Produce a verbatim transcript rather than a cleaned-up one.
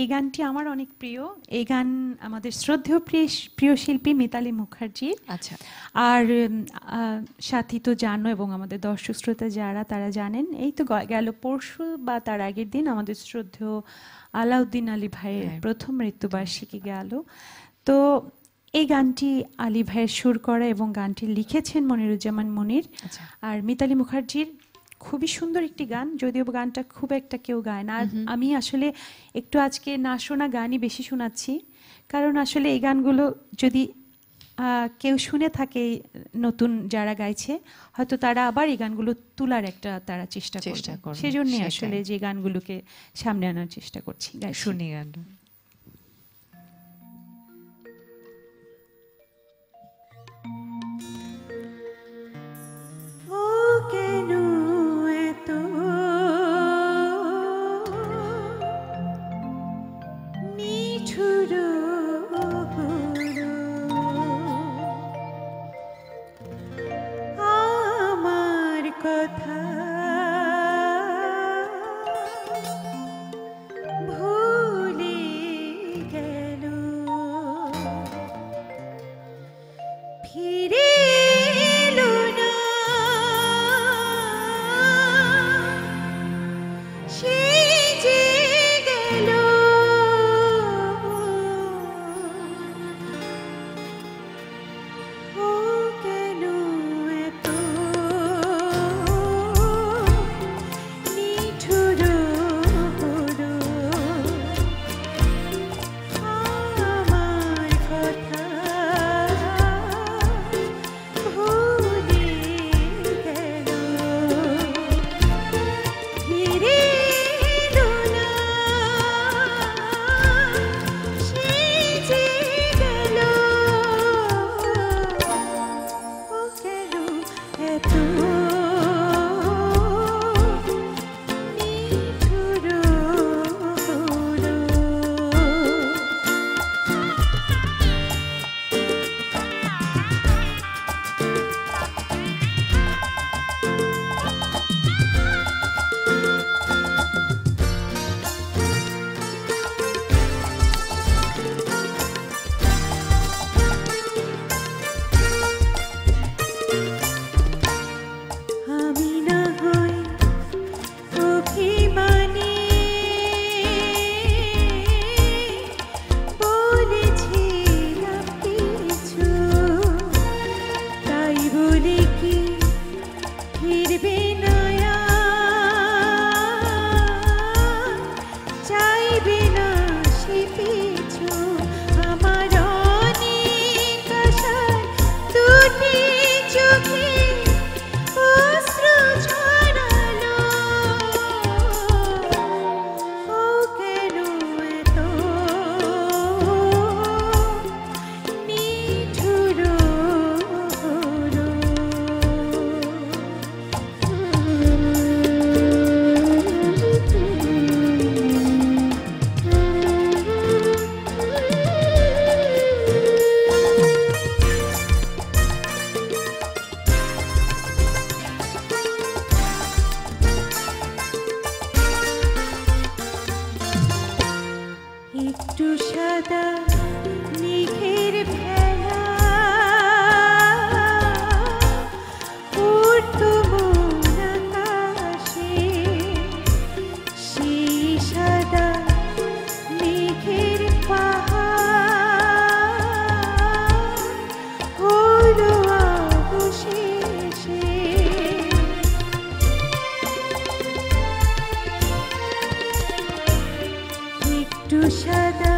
এই গানটি আমার অনেক প্রিয়। এই গান আমাদের শ্রদ্ধেয় প্রিয় শিল্পী মিতালী মুখার্জি। আচ্ছা, আর সাথী তো জানো এবং আমাদের দর্শক শ্রোতা যারা তারা জানেন, এই তো গেল পরশু বা তার আগের দিন আমাদের শ্রদ্ধেয় আলাউদ্দিন আলী ভাইয়ের প্রথম মৃত্যুবার্ষিকী গেল। তো এই গানটি আলী ভাইয়ের সুর করা এবং গানটি লিখেছেন মনিরুজ্জামান মনির আর মিতালী মুখার্জির। খুবই সুন্দর একটি গান, যদিও গানটা খুব একটা কেউ গায় না। আর আমি আসলে একটু আজকে না শোনা গানই বেশি শোনাচ্ছি, কারণ আসলে এই গানগুলো যদি কেউ শুনে থাকে নতুন যারা গাইছে, হয়তো তারা আবার এই গানগুলো তোলার একটা তারা চেষ্টা করবে। সেজন্য আসলে যে গানগুলোকে সামনে আনার চেষ্টা করছি। শুনি গান। Shada